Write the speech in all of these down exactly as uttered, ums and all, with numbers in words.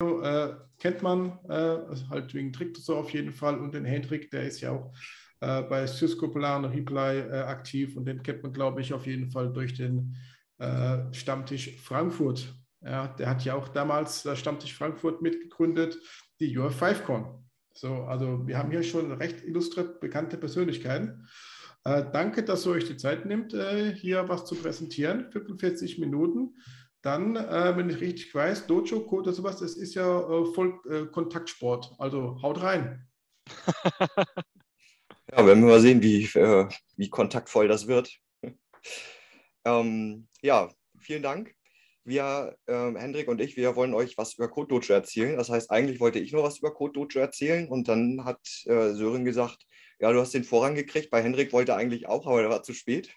Äh, kennt man, äh, also halt wegen Trick so auf jeden Fall, und den Hendrik, der ist ja auch äh, bei Syskoplan Reply äh, aktiv, und den kennt man, glaube ich, auf jeden Fall durch den äh, Stammtisch Frankfurt. Ja, der hat ja auch damals das Stammtisch Frankfurt mitgegründet, die U F fünf con. So, also wir haben hier schon recht illustre, bekannte Persönlichkeiten. Äh, danke, dass ihr euch die Zeit nimmt, äh, hier was zu präsentieren, fünfundvierzig Minuten. Dann, äh, wenn ich richtig weiß, Dojo, Code oder sowas, das ist ja äh, voll äh, Kontaktsport. Also haut rein. Ja, werden wir mal sehen, wie, äh, wie kontaktvoll das wird. ähm, ja, vielen Dank. Wir, ähm, Hendrik und ich, wir wollen euch was über Code Dojo erzählen. Das heißt, eigentlich wollte ich nur was über Code Dojo erzählen, und dann hat äh, Sören gesagt, ja, du hast den Vorrang gekriegt. Bei Hendrik wollte er eigentlich auch, aber der war zu spät.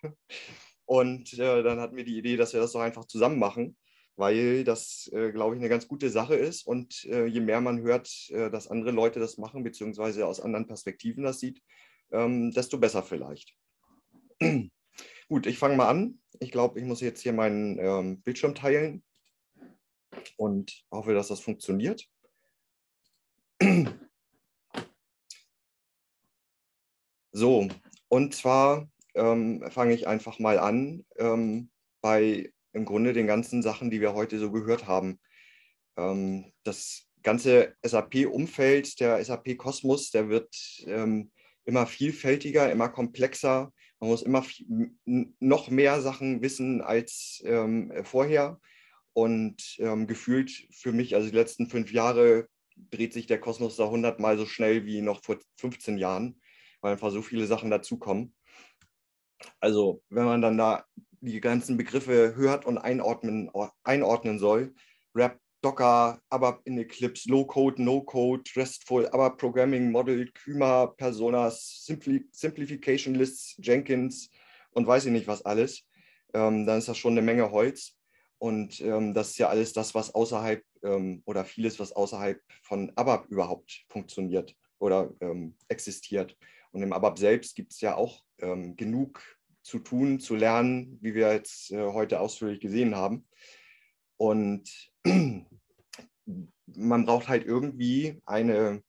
Und äh, dann hatten wir die Idee, dass wir das doch einfach zusammen machen, weil das, äh, glaube ich, eine ganz gute Sache ist. Und äh, je mehr man hört, äh, dass andere Leute das machen, beziehungsweise aus anderen Perspektiven das sieht, ähm, desto besser vielleicht. Gut, ich fange mal an. Ich glaube, ich muss jetzt hier meinen ähm, Bildschirm teilen und hoffe, dass das funktioniert. So, und zwar ähm, fange ich einfach mal an ähm, bei im Grunde den ganzen Sachen, die wir heute so gehört haben. Ähm, das ganze S A P-Umfeld, der S A P-Kosmos, der wird ähm, immer vielfältiger, immer komplexer. Man muss immer noch mehr Sachen wissen als ähm, vorher. Und ähm, gefühlt für mich, also die letzten fünf Jahre, dreht sich der Kosmos da hundertmal so schnell wie noch vor fünfzehn Jahren, weil einfach so viele Sachen dazukommen. Also wenn man dann da die ganzen Begriffe hört und einordnen, einordnen soll, RAP, Docker, ABAP in Eclipse, Low-Code, No-Code, Restful, ABAP Programming Model, Kyma, Personas, Simpli Simplification Lists, Jenkins und weiß ich nicht was alles, ähm, dann ist das schon eine Menge Holz. Und ähm, das ist ja alles das, was außerhalb ähm, oder vieles, was außerhalb von ABAP überhaupt funktioniert oder ähm, existiert. Und im ABAP selbst gibt es ja auch ähm, genug zu tun, zu lernen, wie wir jetzt äh, heute ausführlich gesehen haben. Und man braucht halt irgendwie eine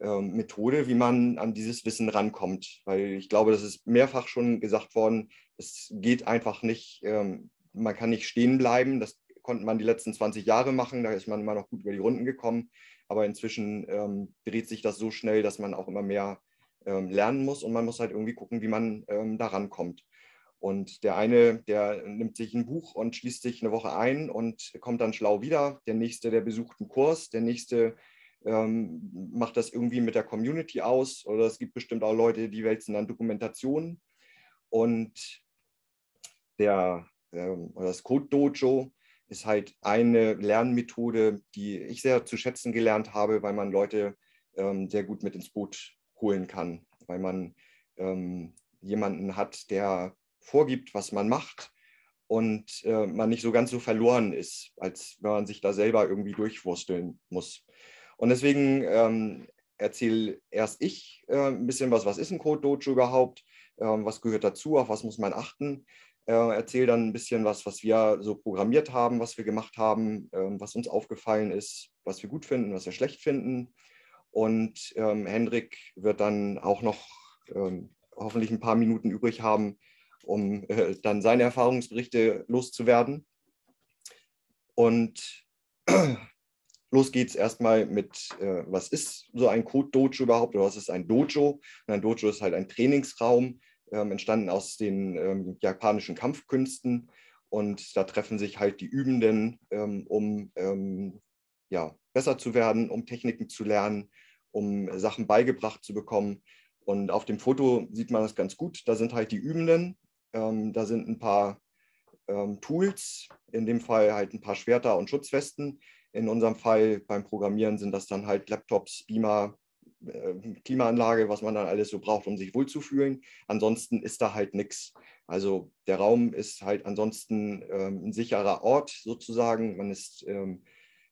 äh, Methode, wie man an dieses Wissen rankommt, weil ich glaube, das ist mehrfach schon gesagt worden, es geht einfach nicht, ähm, man kann nicht stehen bleiben, das konnte man die letzten zwanzig Jahre machen, da ist man immer noch gut über die Runden gekommen, aber inzwischen ähm, dreht sich das so schnell, dass man auch immer mehr ähm, lernen muss, und man muss halt irgendwie gucken, wie man ähm, da rankommt. Und der eine, der nimmt sich ein Buch und schließt sich eine Woche ein und kommt dann schlau wieder. Der nächste, der besucht einen Kurs. Der nächste ähm, macht das irgendwie mit der Community aus. Oder es gibt bestimmt auch Leute, die wälzen dann Dokumentationen. Und der, ähm, oder das Code Dojo ist halt eine Lernmethode, die ich sehr zu schätzen gelernt habe, weil man Leute ähm, sehr gut mit ins Boot holen kann. Weil man ähm, jemanden hat, der vorgibt, was man macht, und äh, man nicht so ganz so verloren ist, als wenn man sich da selber irgendwie durchwursteln muss. Und deswegen ähm, erzähle erst ich äh, ein bisschen was, was ist ein Code Dojo überhaupt, äh, was gehört dazu, auf was muss man achten, äh, erzähle dann ein bisschen was, was wir so programmiert haben, was wir gemacht haben, äh, was uns aufgefallen ist, was wir gut finden, was wir schlecht finden, und ähm, Hendrik wird dann auch noch äh, hoffentlich ein paar Minuten übrig haben, um äh, dann seine Erfahrungsberichte loszuwerden. Und los geht's erstmal mit, äh, was ist so ein Code-Dojo überhaupt, oder was ist ein Dojo? Und ein Dojo ist halt ein Trainingsraum, ähm, entstanden aus den ähm, japanischen Kampfkünsten. Und da treffen sich halt die Übenden, ähm, um ähm, ja, besser zu werden, um Techniken zu lernen, um äh, Sachen beigebracht zu bekommen. Und auf dem Foto sieht man das ganz gut. Da sind halt die Übenden. Ähm, da sind ein paar ähm, Tools, in dem Fall halt ein paar Schwerter und Schutzwesten. In unserem Fall beim Programmieren sind das dann halt Laptops, Beamer, äh, Klimaanlage, was man dann alles so braucht, um sich wohlzufühlen. Ansonsten ist da halt nichts. Also der Raum ist halt ansonsten ähm, ein sicherer Ort sozusagen. Man ist ähm,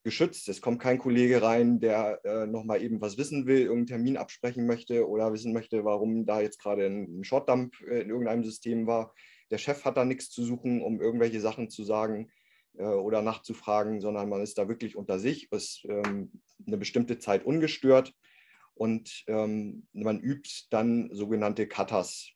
geschützt. Es kommt kein Kollege rein, der äh, nochmal eben was wissen will, irgendeinen Termin absprechen möchte oder wissen möchte, warum da jetzt gerade ein Shortdump äh, in irgendeinem System war. Der Chef hat da nichts zu suchen, um irgendwelche Sachen zu sagen. äh, oder nachzufragen, sondern man ist da wirklich unter sich, ist ähm, eine bestimmte Zeit ungestört und ähm, man übt dann sogenannte Katas.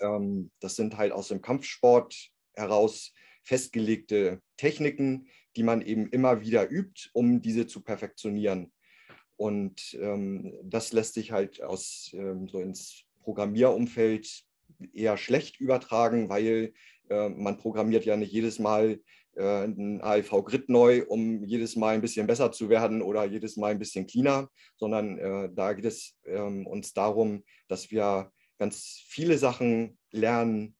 Ähm, das sind halt aus dem Kampfsport heraus festgelegte Techniken, die man eben immer wieder übt, um diese zu perfektionieren. Und ähm, das lässt sich halt aus, ähm, so ins Programmierumfeld eher schlecht übertragen, weil äh, man programmiert ja nicht jedes Mal äh, ein A L V-Grid neu, um jedes Mal ein bisschen besser zu werden oder jedes Mal ein bisschen cleaner, sondern äh, da geht es ähm, uns darum, dass wir ganz viele Sachen lernen.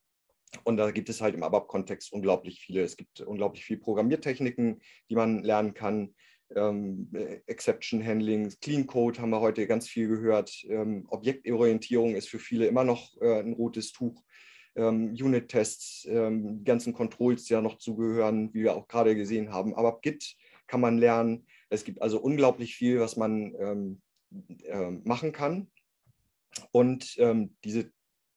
Und da gibt es halt im A B A P-Kontext unglaublich viele. Es gibt unglaublich viele Programmiertechniken, die man lernen kann. Ähm, Exception Handling, Clean Code haben wir heute ganz viel gehört. Ähm, Objektorientierung ist für viele immer noch äh, ein rotes Tuch. Ähm, Unit Tests, ähm, die ganzen Controls, die ja noch zugehören, wie wir auch gerade gesehen haben. A B A P-Git kann man lernen. Es gibt also unglaublich viel, was man ähm, äh, machen kann. Und ähm, diese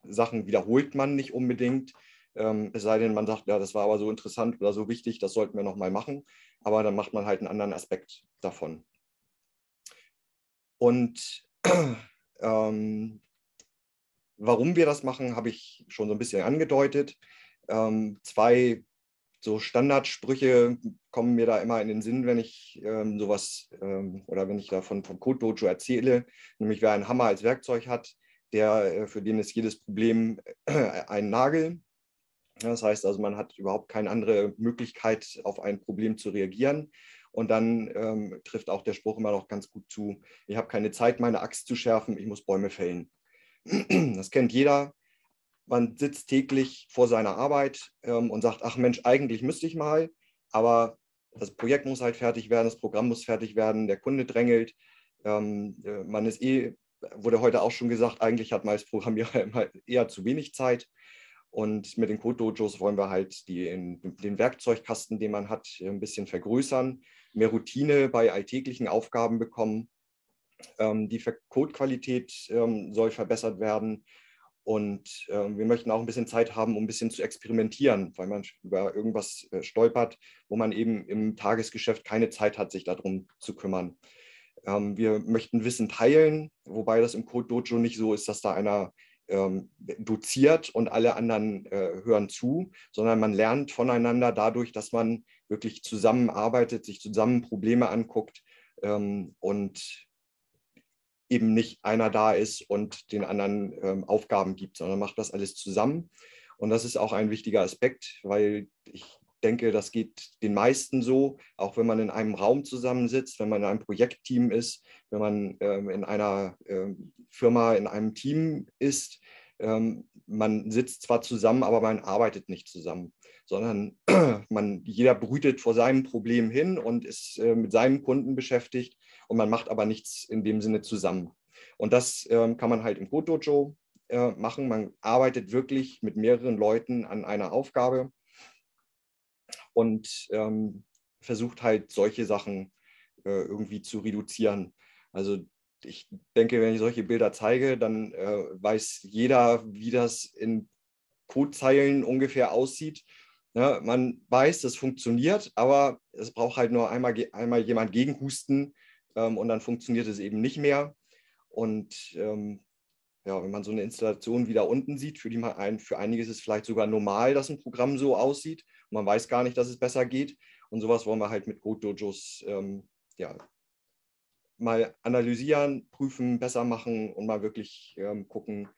Sachen wiederholt man nicht unbedingt, ähm, es sei denn, man sagt, ja, das war aber so interessant oder so wichtig, das sollten wir nochmal machen, aber dann macht man halt einen anderen Aspekt davon. Und ähm, warum wir das machen, habe ich schon so ein bisschen angedeutet. Ähm, zwei so Standardsprüche kommen mir da immer in den Sinn, wenn ich ähm, sowas ähm, oder wenn ich davon von Code Dojo erzähle, nämlich wer einen Hammer als Werkzeug hat, der, für den ist jedes Problem ein Nagel. Das heißt also, man hat überhaupt keine andere Möglichkeit, auf ein Problem zu reagieren. Und dann ähm, trifft auch der Spruch immer noch ganz gut zu, ich habe keine Zeit, meine Axt zu schärfen, ich muss Bäume fällen. Das kennt jeder. Man sitzt täglich vor seiner Arbeit ähm, und sagt, ach Mensch, eigentlich müsste ich mal, aber das Projekt muss halt fertig werden, das Programm muss fertig werden, der Kunde drängelt, ähm, man ist eh... Wurde heute auch schon gesagt, eigentlich hat man als Programmierer immer eher zu wenig Zeit. Und mit den Code-Dojos wollen wir halt die, den Werkzeugkasten, den man hat, ein bisschen vergrößern, mehr Routine bei alltäglichen Aufgaben bekommen. Die Codequalität soll verbessert werden. Und wir möchten auch ein bisschen Zeit haben, um ein bisschen zu experimentieren, weil man über irgendwas stolpert, wo man eben im Tagesgeschäft keine Zeit hat, sich darum zu kümmern. Wir möchten Wissen teilen, wobei das im Code Dojo nicht so ist, dass da einer ähm, doziert und alle anderen äh, hören zu, sondern man lernt voneinander dadurch, dass man wirklich zusammenarbeitet, sich zusammen Probleme anguckt ähm, und eben nicht einer da ist und den anderen ähm, Aufgaben gibt, sondern macht das alles zusammen. Und das ist auch ein wichtiger Aspekt, weil ich denke, das geht den meisten so, auch wenn man in einem Raum zusammensitzt, wenn man in einem Projektteam ist, wenn man ähm, in einer ähm, Firma, in einem Team ist. Ähm, man sitzt zwar zusammen, aber man arbeitet nicht zusammen, sondern man, jeder brütet vor seinem Problem hin und ist äh, mit seinem Kunden beschäftigt und man macht aber nichts in dem Sinne zusammen. Und das ähm, kann man halt im Code Dojo äh, machen. Man arbeitet wirklich mit mehreren Leuten an einer Aufgabe und ähm, versucht halt solche Sachen äh, irgendwie zu reduzieren. Also ich denke, wenn ich solche Bilder zeige, dann äh, weiß jeder, wie das in Codezeilen ungefähr aussieht. Ja, man weiß, das funktioniert, aber es braucht halt nur einmal, einmal jemand gegenhusten ähm, und dann funktioniert es eben nicht mehr. Und ähm, ja, wenn man so eine Installation wieder unten sieht, für die man ein, für einige ist es vielleicht sogar normal, dass ein Programm so aussieht. Man weiß gar nicht, dass es besser geht. Und sowas wollen wir halt mit Code Dojos ähm, ja, mal analysieren, prüfen, besser machen und mal wirklich ähm, gucken,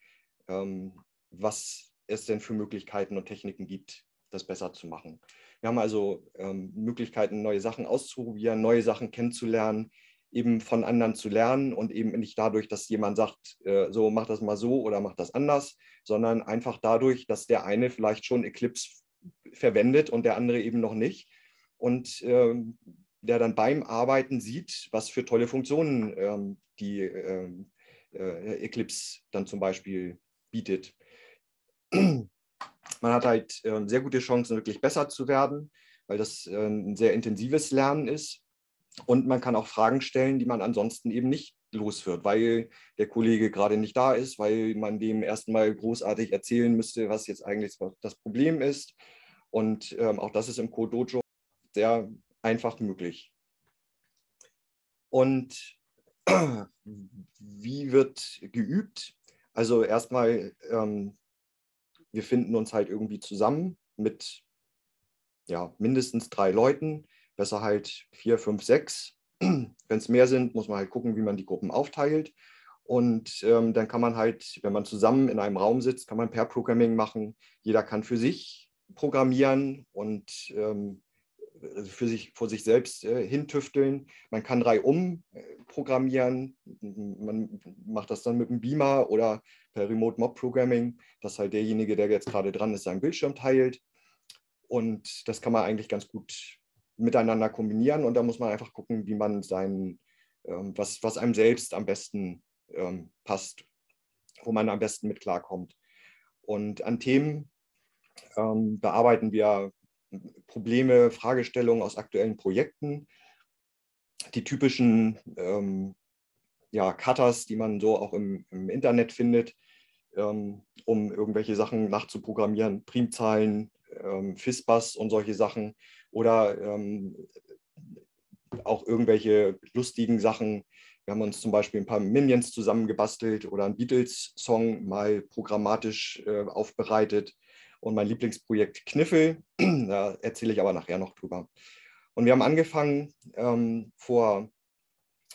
ähm, was es denn für Möglichkeiten und Techniken gibt, das besser zu machen. Wir haben also ähm, Möglichkeiten, neue Sachen auszuprobieren, neue Sachen kennenzulernen, eben von anderen zu lernen und eben nicht dadurch, dass jemand sagt, äh, so mach das mal so oder mach das anders, sondern einfach dadurch, dass der eine vielleicht schon Eclipse verwendet und der andere eben noch nicht und ähm, der dann beim Arbeiten sieht, was für tolle Funktionen ähm, die ähm, äh, Eclipse dann zum Beispiel bietet. Man hat halt ähm, sehr gute Chancen, wirklich besser zu werden, weil das ähm, ein sehr intensives Lernen ist und man kann auch Fragen stellen, die man ansonsten eben nicht los wird, weil der Kollege gerade nicht da ist, weil man dem erstmal großartig erzählen müsste, was jetzt eigentlich das Problem ist. Und ähm, auch das ist im Code Dojo. sehr einfach möglich. Und wie wird geübt? Also erstmal, ähm, wir finden uns halt irgendwie zusammen mit ja, mindestens drei Leuten, besser halt vier, fünf, sechs. Wenn es mehr sind, muss man halt gucken, wie man die Gruppen aufteilt. Und ähm, dann kann man halt, wenn man zusammen in einem Raum sitzt, kann man Pair-Programming machen. Jeder kann für sich programmieren und ähm, für sich, vor sich selbst äh, hintüfteln. Man kann reihum programmieren. Man macht das dann mit einem Beamer oder per Remote Mob Programming, dass halt derjenige, der jetzt gerade dran ist, seinen Bildschirm teilt. Und das kann man eigentlich ganz gut miteinander kombinieren. Und da muss man einfach gucken, wie man sein, ähm, was, was einem selbst am besten ähm, passt, wo man am besten mit klarkommt. Und an Themen ähm, bearbeiten wir Probleme, Fragestellungen aus aktuellen Projekten, die typischen ähm, ja, Katas, die man so auch im, im Internet findet, ähm, um irgendwelche Sachen nachzuprogrammieren, Primzahlen, ähm, FizzBuzz und solche Sachen oder ähm, auch irgendwelche lustigen Sachen. Wir haben uns zum Beispiel ein paar Minions zusammengebastelt oder einen Beatles-Song mal programmatisch äh, aufbereitet. Und mein Lieblingsprojekt Kniffel, da erzähle ich aber nachher noch drüber. Und wir haben angefangen ähm, vor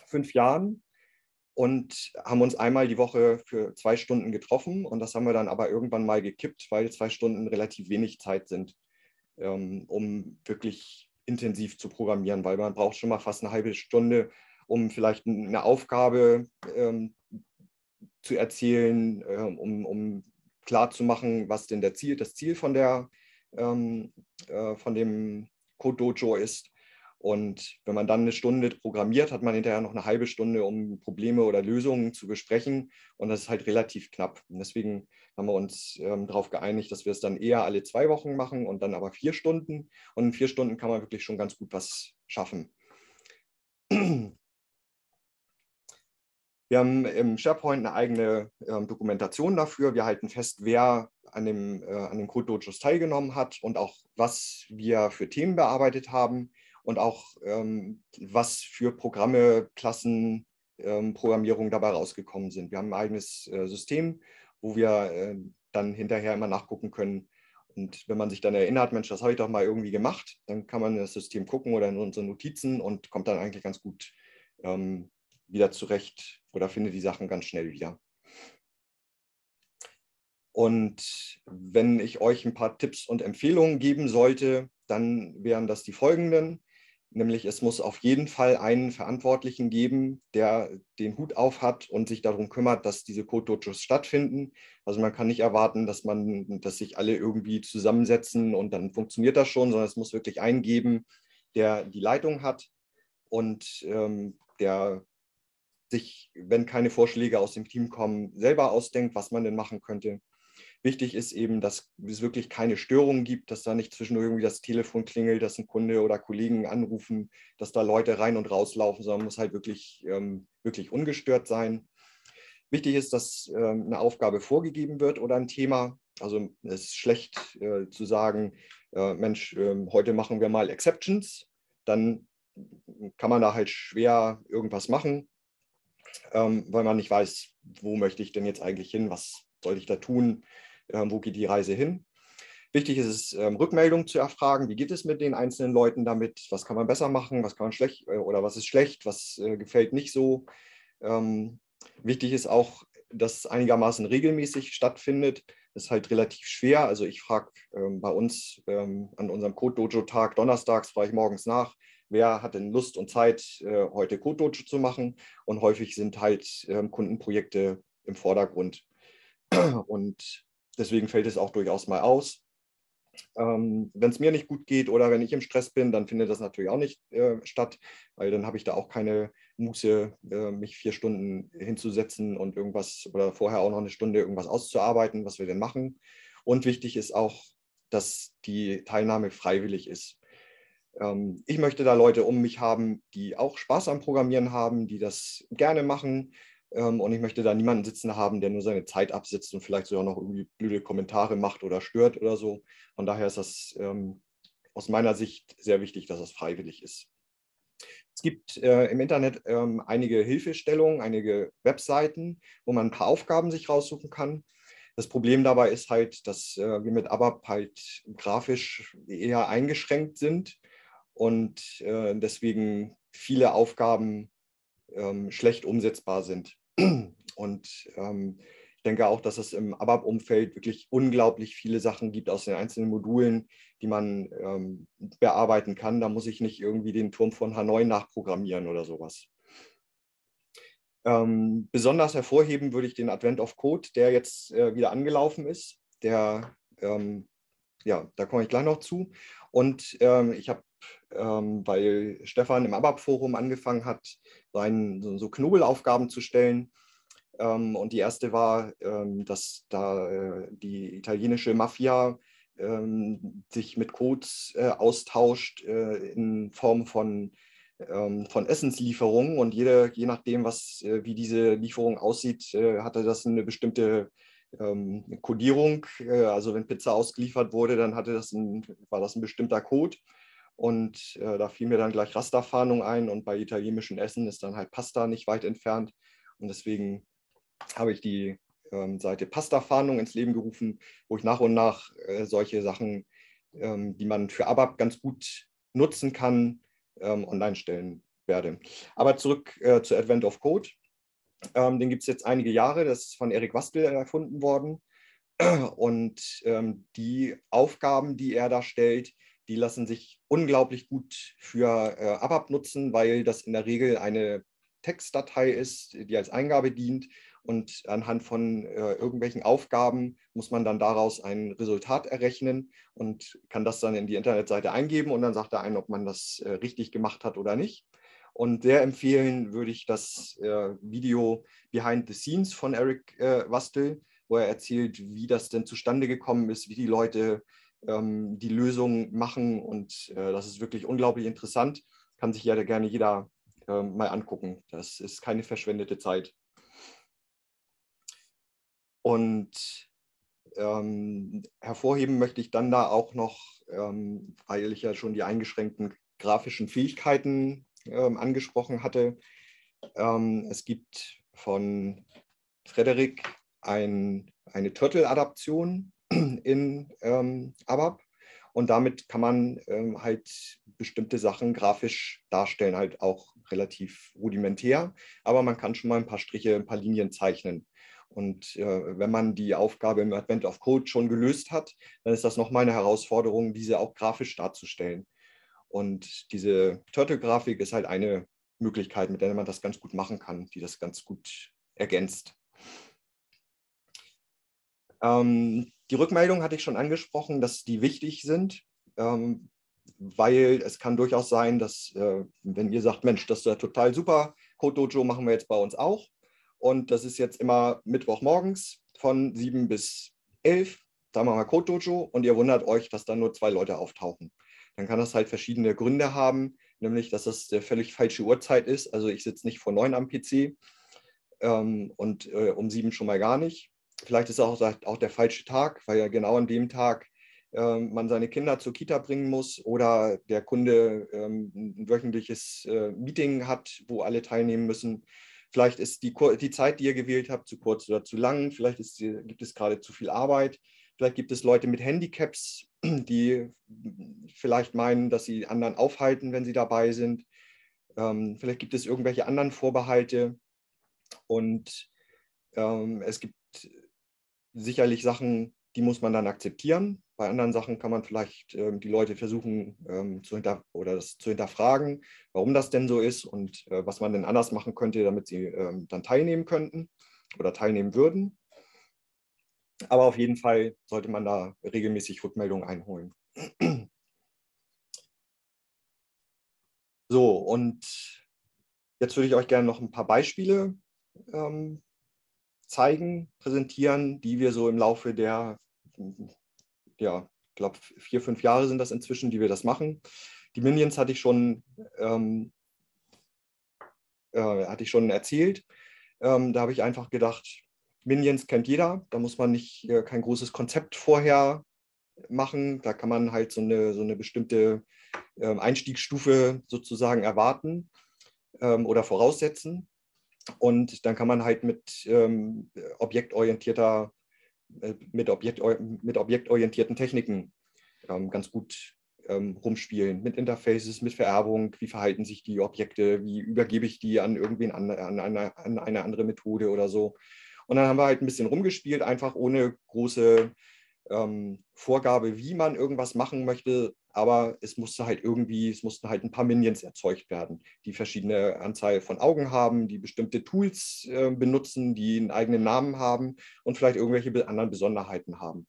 fünf Jahren und haben uns einmal die Woche für zwei Stunden getroffen. Und das haben wir dann aber irgendwann mal gekippt, weil zwei Stunden relativ wenig Zeit sind, ähm, um wirklich intensiv zu programmieren. Weil man braucht schon mal fast eine halbe Stunde, um vielleicht eine Aufgabe ähm, zu erzählen, äh, um, um klar zu machen, was denn der Ziel, das Ziel von, der, ähm, äh, von dem Code Dojo ist. Und wenn man dann eine Stunde programmiert, hat man hinterher noch eine halbe Stunde, um Probleme oder Lösungen zu besprechen. Und das ist halt relativ knapp. Und deswegen haben wir uns ähm, darauf geeinigt, dass wir es dann eher alle zwei Wochen machen und dann aber vier Stunden. Und in vier Stunden kann man wirklich schon ganz gut was schaffen. Wir haben im SharePoint eine eigene äh, Dokumentation dafür. Wir halten fest, wer an, dem, äh, an den Code Dojos teilgenommen hat und auch, was wir für Themen bearbeitet haben und auch, ähm, was für Programme, Klassen, ähm, Programmierung dabei rausgekommen sind. Wir haben ein eigenes äh, System, wo wir äh, dann hinterher immer nachgucken können. Und wenn man sich dann erinnert, Mensch, das habe ich doch mal irgendwie gemacht, dann kann man in das System gucken oder in unsere Notizen und kommt dann eigentlich ganz gut ähm, wieder zurecht oder finde die Sachen ganz schnell wieder. Und wenn ich euch ein paar Tipps und Empfehlungen geben sollte, dann wären das die folgenden. Nämlich, es muss auf jeden Fall einen Verantwortlichen geben, der den Hut auf hat und sich darum kümmert, dass diese Code-Dojos stattfinden. Also man kann nicht erwarten, dass, man, dass sich alle irgendwie zusammensetzen und dann funktioniert das schon, sondern es muss wirklich einen geben, der die Leitung hat und ähm, der sich, wenn keine Vorschläge aus dem Team kommen, selber ausdenkt, was man denn machen könnte. Wichtig ist eben, dass es wirklich keine Störungen gibt, dass da nicht zwischendurch irgendwie das Telefon klingelt, dass ein Kunde oder Kollegen anrufen, dass da Leute rein und rauslaufen, sondern muss halt wirklich, ähm, wirklich ungestört sein. Wichtig ist, dass ähm, eine Aufgabe vorgegeben wird oder ein Thema. Also es ist schlecht äh, zu sagen, äh, Mensch, äh, heute machen wir mal Exceptions, dann kann man da halt schwer irgendwas machen. Ähm, weil man nicht weiß, wo möchte ich denn jetzt eigentlich hin, was soll ich da tun, ähm, wo geht die Reise hin. Wichtig ist es, ähm, Rückmeldungen zu erfragen, wie geht es mit den einzelnen Leuten damit, was kann man besser machen, was kann man schlecht äh, oder was ist schlecht, was äh, gefällt nicht so. Ähm, wichtig ist auch, dass es einigermaßen regelmäßig stattfindet. Das ist halt relativ schwer. Also ich frage ähm, bei uns ähm, an unserem Code-Dojo-Tag, donnerstags frage ich morgens nach, wer hat denn Lust und Zeit, heute Code Dojo zu machen? Und häufig sind halt Kundenprojekte im Vordergrund. Und deswegen fällt es auch durchaus mal aus. Wenn es mir nicht gut geht oder wenn ich im Stress bin, dann findet das natürlich auch nicht statt, weil dann habe ich da auch keine Muße, mich vier Stunden hinzusetzen und irgendwas oder vorher auch noch eine Stunde irgendwas auszuarbeiten, was wir denn machen. Und wichtig ist auch, dass die Teilnahme freiwillig ist. Ich möchte da Leute um mich haben, die auch Spaß am Programmieren haben, die das gerne machen. Und ich möchte da niemanden sitzen haben, der nur seine Zeit absitzt und vielleicht sogar noch irgendwie blöde Kommentare macht oder stört oder so. Von daher ist das aus meiner Sicht sehr wichtig, dass das freiwillig ist. Es gibt äh, im Internet ähm, einige Hilfestellungen, einige Webseiten, wo man ein paar Aufgaben sich raussuchen kann. Das Problem dabei ist halt, dass äh, wir mit ABAP halt grafisch eher eingeschränkt sind und äh, deswegen viele Aufgaben ähm, schlecht umsetzbar sind. Und ähm, ich denke auch, dass es im ABAP-Umfeld wirklich unglaublich viele Sachen gibt aus den einzelnen Modulen, die man ähm, bearbeiten kann. Da muss ich nicht irgendwie den Turm von Hanoi nachprogrammieren oder sowas. Ähm, besonders hervorheben würde ich den Advent of Code, der jetzt äh, wieder angelaufen ist. Der, ähm, ja, da komme ich gleich noch zu. Und ähm, ich habe, ähm, weil Stefan im ABAP-Forum angefangen hat, seinen, so, so Knobelaufgaben zu stellen. Ähm, und die erste war, ähm, dass da äh, die italienische Mafia ähm, sich mit Codes äh, austauscht äh, in Form von von Essenslieferungen, und jede, je nachdem, was, wie diese Lieferung aussieht, hatte das eine bestimmte ähm, Codierung. Also wenn Pizza ausgeliefert wurde, dann hatte das ein, war das ein bestimmter Code, und äh, da fiel mir dann gleich Rasterfahndung ein, und bei italienischem Essen ist dann halt Pasta nicht weit entfernt, und deswegen habe ich die ähm, Seite Pasta-Fahndung ins Leben gerufen, wo ich nach und nach äh, solche Sachen, ähm, die man für ABAP ganz gut nutzen kann, online stellen werde. Aber zurück äh, zu Advent of Code. Ähm, den gibt es jetzt einige Jahre, das ist von Erik Wastel erfunden worden, und ähm, die Aufgaben, die er da stellt, die lassen sich unglaublich gut für äh, ABAP nutzen, weil das in der Regel eine Textdatei ist, die als Eingabe dient, und anhand von äh, irgendwelchen Aufgaben muss man dann daraus ein Resultat errechnen und kann das dann in die Internetseite eingeben, und dann sagt er einem, ob man das äh, richtig gemacht hat oder nicht. Und sehr empfehlen würde ich das äh, Video Behind the Scenes von Eric äh, Wastel, wo er erzählt, wie das denn zustande gekommen ist, wie die Leute ähm, die Lösung machen, und äh, das ist wirklich unglaublich interessant. Kann sich ja gerne jeder äh, mal angucken. Das ist keine verschwendete Zeit. Und ähm, hervorheben möchte ich dann da auch noch, ähm, weil ich ja schon die eingeschränkten grafischen Fähigkeiten ähm, angesprochen hatte. Ähm, es gibt von Frederik ein, eine Turtle-Adaption in ähm, ABAP, und damit kann man ähm, halt bestimmte Sachen grafisch darstellen, halt auch relativ rudimentär, aber man kann schon mal ein paar Striche, ein paar Linien zeichnen. Und äh, wenn man die Aufgabe im Advent of Code schon gelöst hat, dann ist das nochmal eine Herausforderung, diese auch grafisch darzustellen. Und diese Turtle-Grafik ist halt eine Möglichkeit, mit der man das ganz gut machen kann, die das ganz gut ergänzt. Ähm, die Rückmeldungen hatte ich schon angesprochen, dass die wichtig sind, ähm, weil es kann durchaus sein, dass äh, wenn ihr sagt, Mensch, das ist ja total super, Code Dojo machen wir jetzt bei uns auch. Und das ist jetzt immer Mittwochmorgens von sieben bis elf. Da machen wir Code Dojo, und ihr wundert euch, dass da nur zwei Leute auftauchen. Dann kann das halt verschiedene Gründe haben, nämlich, dass das eine völlig falsche Uhrzeit ist. Also ich sitze nicht vor neun am P C ähm, und äh, um sieben schon mal gar nicht. Vielleicht ist auch, auch der falsche Tag, weil ja genau an dem Tag äh, man seine Kinder zur Kita bringen muss oder der Kunde äh, ein wöchentliches äh, Meeting hat, wo alle teilnehmen müssen. Vielleicht ist die, die Zeit, die ihr gewählt habt, zu kurz oder zu lang. Vielleicht ist, gibt es gerade zu viel Arbeit. Vielleicht gibt es Leute mit Handicaps, die vielleicht meinen, dass sie anderen aufhalten, wenn sie dabei sind. Ähm, vielleicht gibt es irgendwelche anderen Vorbehalte. Und ähm, es gibt sicherlich Sachen, die muss man dann akzeptieren. Bei anderen Sachen kann man vielleicht ähm, die Leute versuchen ähm, zu, hinter oder das zu hinterfragen, warum das denn so ist und äh, was man denn anders machen könnte, damit sie ähm, dann teilnehmen könnten oder teilnehmen würden. Aber auf jeden Fall sollte man da regelmäßig Rückmeldungen einholen. So, und jetzt würde ich euch gerne noch ein paar Beispiele ähm, zeigen, präsentieren, die wir so im Laufe der ja, ich glaube, vier, fünf Jahre sind das inzwischen, die wir das machen. Die Minions hatte ich schon, ähm, äh, hatte ich schon erzählt. Ähm, da habe ich einfach gedacht, Minions kennt jeder. Da muss man nicht äh, kein großes Konzept vorher machen. Da kann man halt so eine, so eine bestimmte ähm, Einstiegsstufe sozusagen erwarten ähm, oder voraussetzen. Und dann kann man halt mit ähm, objektorientierter, äh, mit, Objekt, mit objektorientierten Techniken ähm, ganz gut ähm, rumspielen. Mit Interfaces, mit Vererbung, wie verhalten sich die Objekte, wie übergebe ich die an irgendwen, an, an, eine, an eine andere Methode oder so. Und dann haben wir halt ein bisschen rumgespielt, einfach ohne große ähm, Vorgabe, wie man irgendwas machen möchte. Aber es musste halt irgendwie, es mussten halt ein paar Minions erzeugt werden, die verschiedene Anzahl von Augen haben, die bestimmte Tools äh, benutzen, die einen eigenen Namen haben und vielleicht irgendwelche anderen Besonderheiten haben.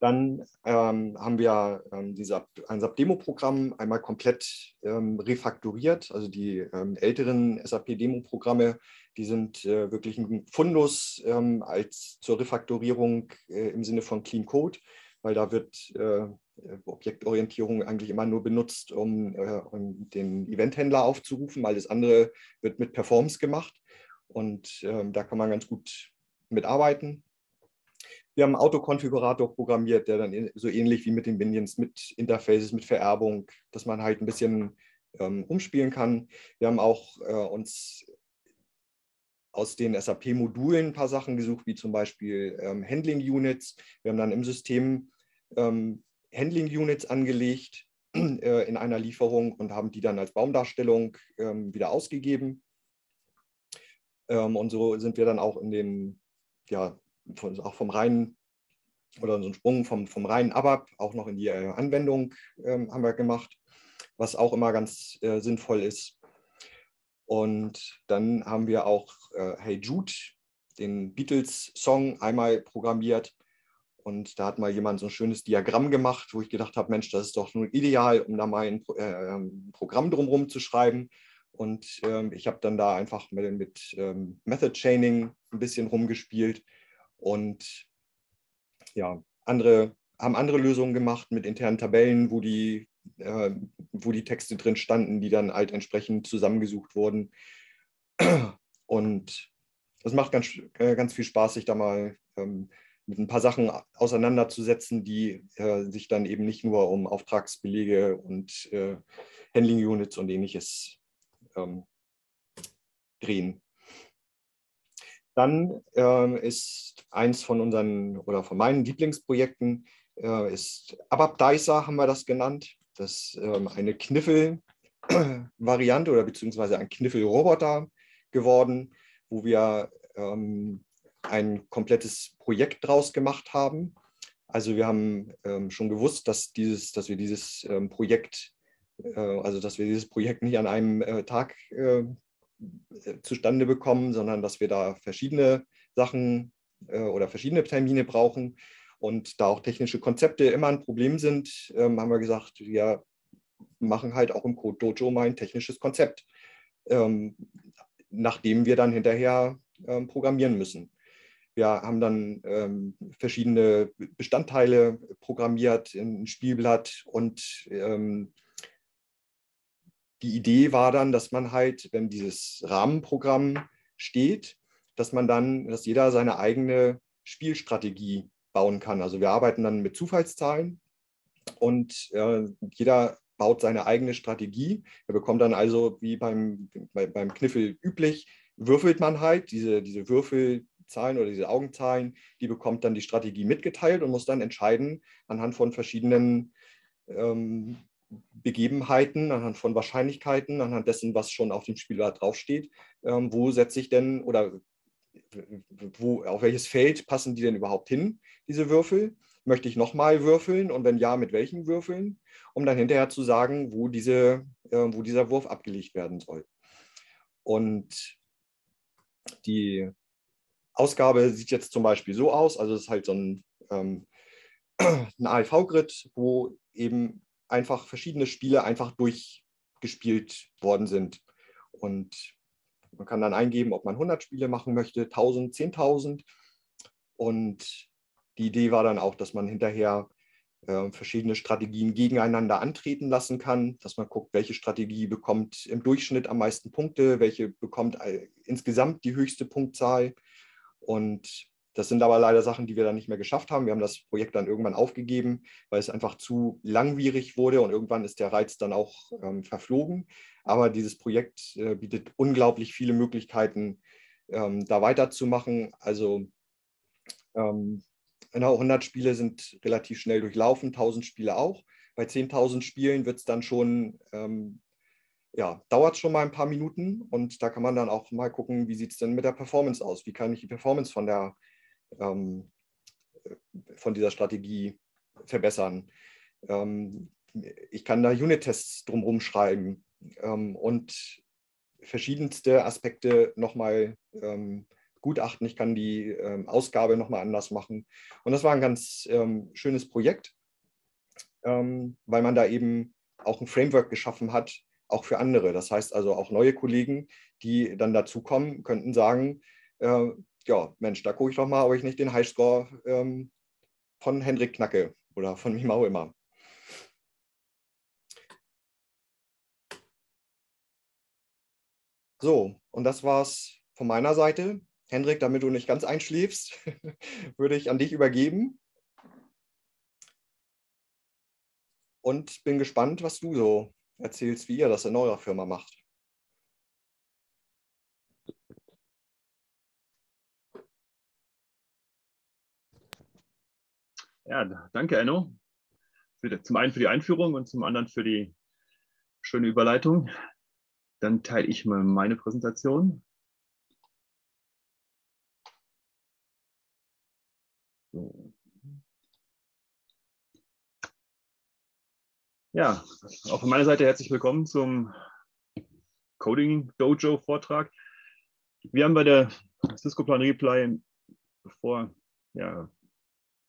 Dann ähm, haben wir ähm, diese, ein SAP-Demo-Programm einmal komplett ähm, refakturiert. Also die ähm, älteren SAP-Demo-Programme, die sind äh, wirklich ein Fundus ähm, als zur Refaktorierung äh, im Sinne von Clean Code, weil da wird äh, Objektorientierung eigentlich immer nur benutzt, um, äh, um den Eventhändler aufzurufen. Alles andere wird mit Performance gemacht und äh, da kann man ganz gut mitarbeiten. Wir haben einen Autokonfigurator programmiert, der dann so ähnlich wie mit den Minions, mit Interfaces, mit Vererbung, dass man halt ein bisschen ähm, rumspielen kann. Wir haben auch äh, uns aus den SAP-Modulen ein paar Sachen gesucht, wie zum Beispiel ähm, Handling-Units. Wir haben dann im System ähm, Handling-Units angelegt äh, in einer Lieferung und haben die dann als Baumdarstellung ähm, wieder ausgegeben. Ähm, und so sind wir dann auch in den, ja, Von, auch vom reinen, oder so einen Sprung vom, vom reinen ABAP auch noch in die äh, Anwendung ähm, haben wir gemacht, was auch immer ganz äh, sinnvoll ist. Und dann haben wir auch äh, Hey Jude, den Beatles-Song, einmal programmiert. Und da hat mal jemand so ein schönes Diagramm gemacht, wo ich gedacht habe, Mensch, das ist doch nur ideal, um da mal ein, äh, ein Programm drumherum zu schreiben. Und ähm, ich habe dann da einfach mit, mit ähm, Method Chaining ein bisschen rumgespielt. Und ja, andere haben andere Lösungen gemacht mit internen Tabellen, wo die, äh, wo die Texte drin standen, die dann halt entsprechend zusammengesucht wurden. Und das macht ganz, ganz viel Spaß, sich da mal ähm, mit ein paar Sachen auseinanderzusetzen, die äh, sich dann eben nicht nur um Auftragsbelege und äh, Handling-Units und ähnliches ähm, drehen. Dann äh, ist eins von unseren oder von meinen Lieblingsprojekten, äh, ist ABAP Dicer, haben wir das genannt. Das ist ähm, eine Kniffel-Variante oder beziehungsweise ein Kniffel-Roboter geworden, wo wir ähm, ein komplettes Projekt draus gemacht haben. Also wir haben ähm, schon gewusst, dass, dieses, dass wir dieses ähm, Projekt, äh, also dass wir dieses Projekt nicht an einem äh, Tag äh, zustande bekommen, sondern dass wir da verschiedene Sachen äh, oder verschiedene Termine brauchen und da auch technische Konzepte immer ein Problem sind, ähm, haben wir gesagt, wir machen halt auch im Code Dojo mal ein technisches Konzept, ähm, nachdem wir dann hinterher ähm, programmieren müssen. Wir haben dann ähm, verschiedene Bestandteile programmiert in ein Spielblatt und ähm, die Idee war dann, dass man halt, wenn dieses Rahmenprogramm steht, dass man dann, dass jeder seine eigene Spielstrategie bauen kann. Also wir arbeiten dann mit Zufallszahlen und äh, jeder baut seine eigene Strategie. Er bekommt dann also, wie beim, bei, beim Kniffel üblich, würfelt man halt diese, diese Würfelzahlen oder diese Augenzahlen, die bekommt dann die Strategie mitgeteilt und muss dann entscheiden anhand von verschiedenen ähm, Begebenheiten, anhand von Wahrscheinlichkeiten, anhand dessen, was schon auf dem Spielblatt draufsteht, ähm, wo setze ich denn oder wo, auf welches Feld passen die denn überhaupt hin, diese Würfel? Möchte ich nochmal würfeln und wenn ja, mit welchen Würfeln, um dann hinterher zu sagen, wo, diese, äh, wo dieser Wurf abgelegt werden soll. Und die Ausgabe sieht jetzt zum Beispiel so aus, also es ist halt so ein, ähm, ein A L V-Grid, wo eben einfach verschiedene Spiele einfach durchgespielt worden sind. Und man kann dann eingeben, ob man hundert Spiele machen möchte, tausend, zehntausend. Und die Idee war dann auch, dass man hinterher äh, verschiedene Strategien gegeneinander antreten lassen kann, dass man guckt, welche Strategie bekommt im Durchschnitt am meisten Punkte, welche bekommt äh, insgesamt die höchste Punktzahl. Und Das sind aber leider Sachen, die wir dann nicht mehr geschafft haben. Wir haben das Projekt dann irgendwann aufgegeben, weil es einfach zu langwierig wurde und irgendwann ist der Reiz dann auch ähm, verflogen. Aber dieses Projekt äh, bietet unglaublich viele Möglichkeiten, ähm, da weiterzumachen. Also ähm, hundert Spiele sind relativ schnell durchlaufen, tausend Spiele auch. Bei zehntausend Spielen wird es dann schon... Ähm, Ja, dauert schon mal ein paar Minuten und da kann man dann auch mal gucken, wie sieht es denn mit der Performance aus? Wie kann ich die Performance von, der, ähm, von dieser Strategie verbessern? Ähm, ich kann da Unit-Tests drumherum schreiben ähm, und verschiedenste Aspekte nochmal ähm, gutachten. Ich kann die ähm, Ausgabe nochmal anders machen. Und das war ein ganz ähm, schönes Projekt, ähm, weil man da eben auch ein Framework geschaffen hat, auch für andere. Das heißt also auch neue Kollegen, die dann dazukommen, könnten sagen, äh, ja, Mensch, da gucke ich doch mal, ob ich nicht den Highscore ähm, von Hendrik knacke oder von wem auch immer. So, und das war's von meiner Seite. Hendrik, damit du nicht ganz einschläfst, würde ich an dich übergeben. Und bin gespannt, was du so erzählst, wie ihr das in eurer Firma macht. Ja, danke Enno. Für, zum einen für die Einführung und zum anderen für die schöne Überleitung. Dann teile ich mal meine Präsentation. So. Ja, auch von meiner Seite herzlich willkommen zum Coding Dojo Vortrag. Wir haben bei der Syskoplan Reply vor ja,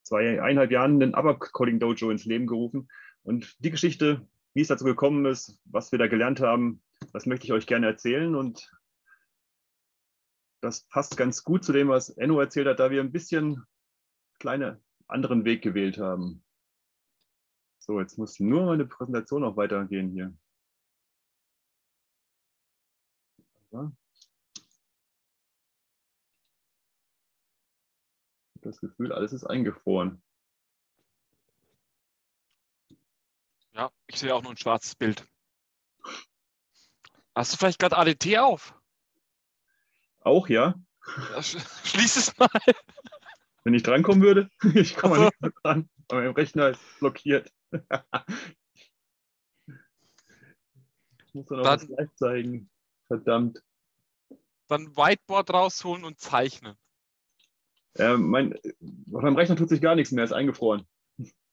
zweieinhalb Jahren den ABAP Coding Dojo ins Leben gerufen. Und die Geschichte, wie es dazu gekommen ist, was wir da gelernt haben, das möchte ich euch gerne erzählen. Und das passt ganz gut zu dem, was Enno erzählt hat, da wir ein bisschen kleinen anderen Weg gewählt haben. So, jetzt muss nur meine Präsentation noch weitergehen hier. Ich habe das Gefühl, alles ist eingefroren. Ja, ich sehe auch nur ein schwarzes Bild. Hast du vielleicht gerade A D T auf? Auch, ja. Ja, sch schließ es mal. Wenn ich drankommen würde, ich komme also nicht mehr dran, aber mein Rechner ist blockiert. Ich muss dann auch das gleich zeigen. Verdammt. Dann Whiteboard rausholen und zeichnen. Äh, mein, auf meinem Rechner tut sich gar nichts mehr, ist eingefroren.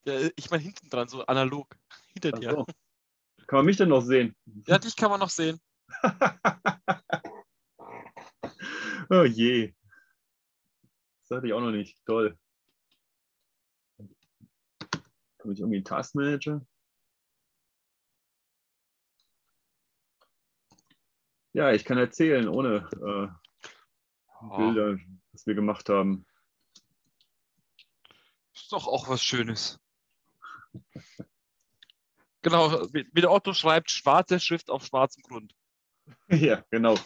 Ja, ich meine hinten dran, so analog. Hinter dir. So. Kann man mich denn noch sehen? Ja, dich kann man noch sehen. Oh je. Das hatte ich auch noch nicht. Toll. Habe ich irgendwie einen Taskmanager? Ja, ich kann erzählen, ohne äh, oh. Bilder, was wir gemacht haben. Ist doch auch was Schönes. Genau, wie der Otto schreibt, schwarze Schrift auf schwarzem Grund. Ja, genau.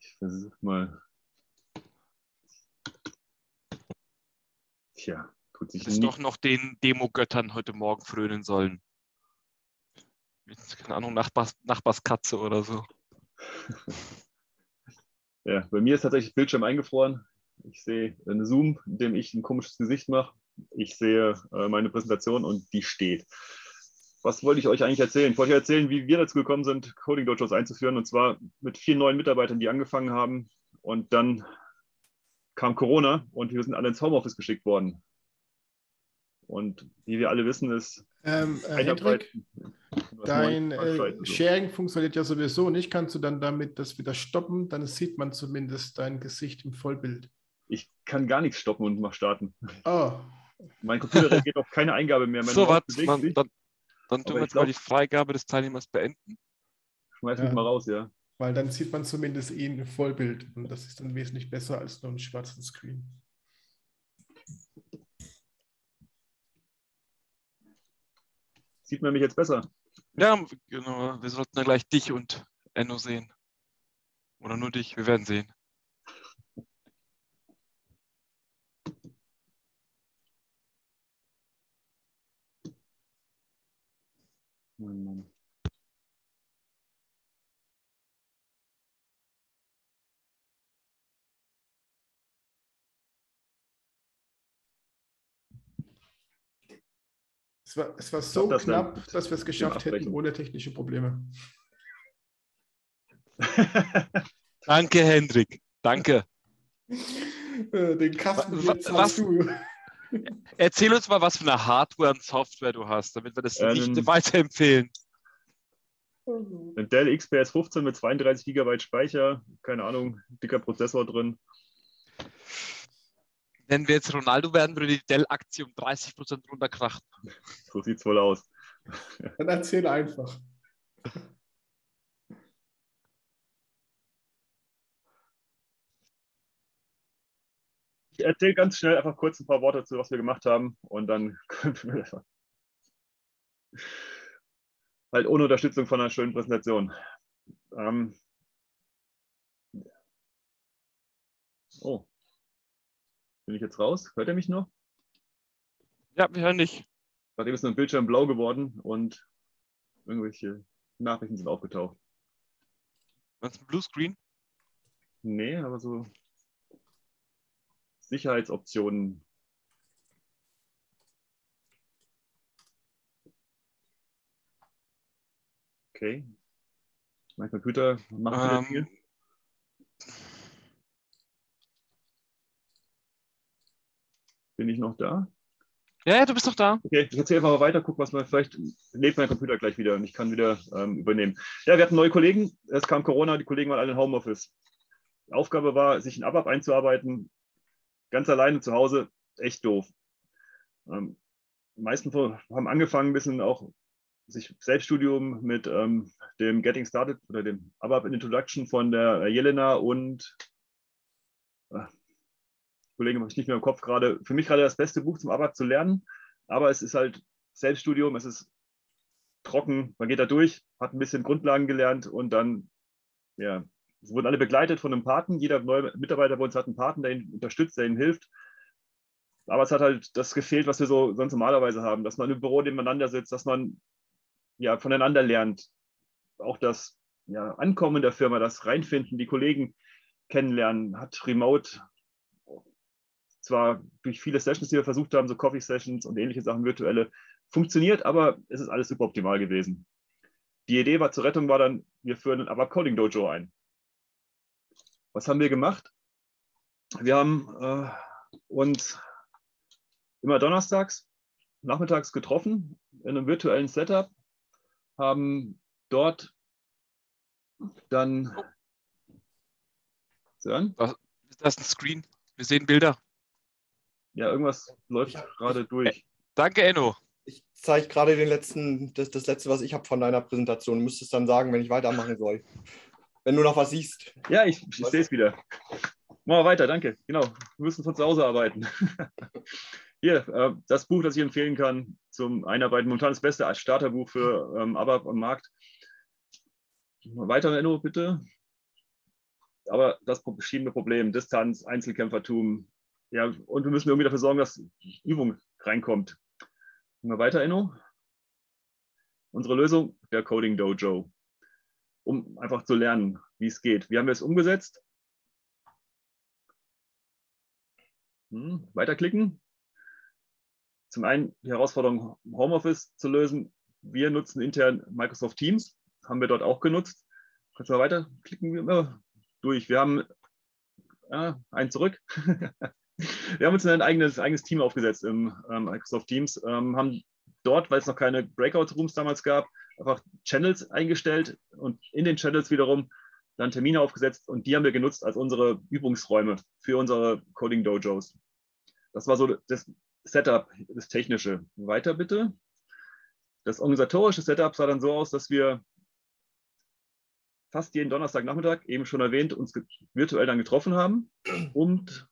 Ich versuche mal. Tja, tut sich nicht. Doch noch den Demo-Göttern heute Morgen frönen sollen. Keine Ahnung, Nachbars, Nachbarskatze oder so. Ja, bei mir ist tatsächlich Bildschirm eingefroren. Ich sehe einen Zoom, in dem ich ein komisches Gesicht mache. Ich sehe äh, meine Präsentation und die steht. Was wollte ich euch eigentlich erzählen? Ich wollte euch erzählen, wie wir dazu gekommen sind, Coding Dojos einzuführen. Und zwar mit vier neuen Mitarbeitern, die angefangen haben und dann kam Corona und wir sind alle ins Homeoffice geschickt worden. Und wie wir alle wissen, ist ähm, äh, Hendrik, dein äh, Sharing so. Funktioniert ja sowieso nicht. Kannst du dann damit das wieder stoppen? Dann sieht man zumindest dein Gesicht im Vollbild. Ich kann gar nichts stoppen und mal starten. Oh. Mein Computer reagiert auf keine Eingabe mehr. Mein so, warte, man, dann, dann tun wir jetzt glaub, mal die Freigabe des Teilnehmers beenden. Schmeiß ja. mich mal raus, ja. Weil dann sieht man zumindest ihn im Vollbild und das ist dann wesentlich besser als nur einen schwarzen Screen. Sieht man mich jetzt besser? Ja, genau. Wir sollten ja gleich dich und Enno sehen. Oder nur dich, wir werden sehen. Mann, Mann. Es war, es war so glaub, das knapp, dann, dass wir es geschafft hätten ohne technische Probleme. Danke, Hendrik. Danke. Den Kasten was, was, du. Erzähl uns mal, was für eine Hardware und Software du hast, damit wir das ähm, nicht weiterempfehlen. Ein Dell X P S fünfzehn mit zweiunddreißig Gigabyte Speicher. Keine Ahnung, dicker Prozessor drin. Wenn wir jetzt Ronaldo werden, würde die Dell-Aktie um dreißig Prozent runterkrachen. So sieht es wohl aus. Dann erzähl einfach. Ich erzähle ganz schnell einfach kurz ein paar Worte dazu, was wir gemacht haben. Und dann können wir halt ohne Unterstützung von einer schönen Präsentation. Ähm oh. Bin ich jetzt raus? Hört ihr mich noch? Ja, wir hören dich. Gerade eben ist ein Bildschirm blau geworden und irgendwelche Nachrichten sind aufgetaucht. Was, ein Bluescreen? Nee, aber so Sicherheitsoptionen. Okay. Mein Computer macht um. wieder viel. Bin ich noch da? Ja, ja, du bist noch da. Okay, ich erzähle einfach mal weiter, guck, was man vielleicht, lebt mein Computer gleich wieder und ich kann wieder ähm, übernehmen. Ja, wir hatten neue Kollegen, es kam Corona, die Kollegen waren alle im Homeoffice. Die Aufgabe war, sich in ABAP einzuarbeiten, ganz alleine zu Hause, echt doof. Ähm, die meisten haben angefangen, ein bisschen auch sich Selbststudium mit ähm, dem Getting Started oder dem ABAP Introduction von der Jelena und äh, Kollege mache ich nicht mehr im Kopf gerade, für mich gerade das beste Buch zum ABAP zu lernen, aber es ist halt Selbststudium, es ist trocken, man geht da durch, hat ein bisschen Grundlagen gelernt und dann, ja, es wurden alle begleitet von einem Paten, jeder neue Mitarbeiter bei uns hat einen Paten, der ihn unterstützt, der ihm hilft, aber es hat halt das gefehlt, was wir so sonst normalerweise haben, dass man im Büro nebeneinander sitzt, dass man ja voneinander lernt, auch das ja, Ankommen der Firma, das Reinfinden, die Kollegen kennenlernen, hat Remote zwar durch viele Sessions, die wir versucht haben, so Coffee-Sessions und ähnliche Sachen, virtuelle, funktioniert, aber es ist alles super optimal gewesen. Die Idee war zur Rettung war dann, wir führen ein ABAP Coding Dojo ein. Was haben wir gemacht? Wir haben äh, uns immer donnerstags, nachmittags getroffen in einem virtuellen Setup, haben dort dann... Sören? Ist das ein Screen? Wir sehen Bilder. Ja, irgendwas läuft ich, gerade durch. Danke, Enno. Ich zeige gerade den letzten, das, das letzte, was ich habe von deiner Präsentation. Du müsstest dann sagen, wenn ich weitermachen soll. Wenn du noch was siehst. Ja, ich, ich sehe es wieder. Machen wir weiter, danke. Genau, wir müssen von zu Hause arbeiten. Hier, äh, das Buch, das ich empfehlen kann zum Einarbeiten. Momentan das beste als Starterbuch für ähm, ABAP am Markt. Weiter, Enno, bitte. Aber das beschriebene Problem, Distanz, Einzelkämpfertum. Ja, und wir müssen irgendwie dafür sorgen, dass Übung reinkommt. Gehen wir weiter, Enno. Unsere Lösung, der Coding Dojo, um einfach zu lernen, wie es geht. Wie haben wir es umgesetzt? Hm, weiterklicken. Zum einen die Herausforderung, Homeoffice zu lösen. Wir nutzen intern Microsoft Teams, haben wir dort auch genutzt. Kannst du mal weiterklicken? Ja, durch. Wir haben ja, einen zurück. Wir haben uns ein eigenes, eigenes Team aufgesetzt im ähm, Microsoft Teams, ähm, haben dort, weil es noch keine Breakout-Rooms damals gab, einfach Channels eingestellt und in den Channels wiederum dann Termine aufgesetzt und die haben wir genutzt als unsere Übungsräume für unsere Coding-Dojos. Das war so das Setup, das technische. Weiter bitte. Das organisatorische Setup sah dann so aus, dass wir fast jeden Donnerstagnachmittag, eben schon erwähnt, uns virtuell dann getroffen haben und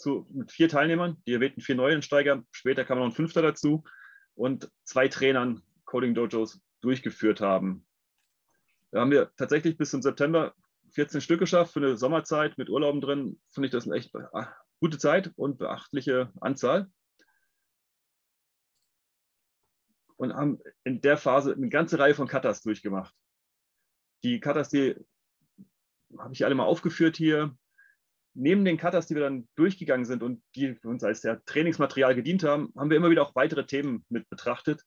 Zu, mit vier Teilnehmern, die erwähnten vier Neuensteiger, später kam noch ein Fünfter dazu und zwei Trainern Coding Dojos durchgeführt haben. Da haben wir tatsächlich bis zum September vierzehn Stück geschafft für eine Sommerzeit mit Urlauben drin. Finde ich das eine echt gute Zeit und beachtliche Anzahl. und haben in der Phase eine ganze Reihe von Katas durchgemacht. Die Katas, die habe ich alle mal aufgeführt hier. Neben den Katas, die wir dann durchgegangen sind und die uns als der Trainingsmaterial gedient haben, haben wir immer wieder auch weitere Themen mit betrachtet.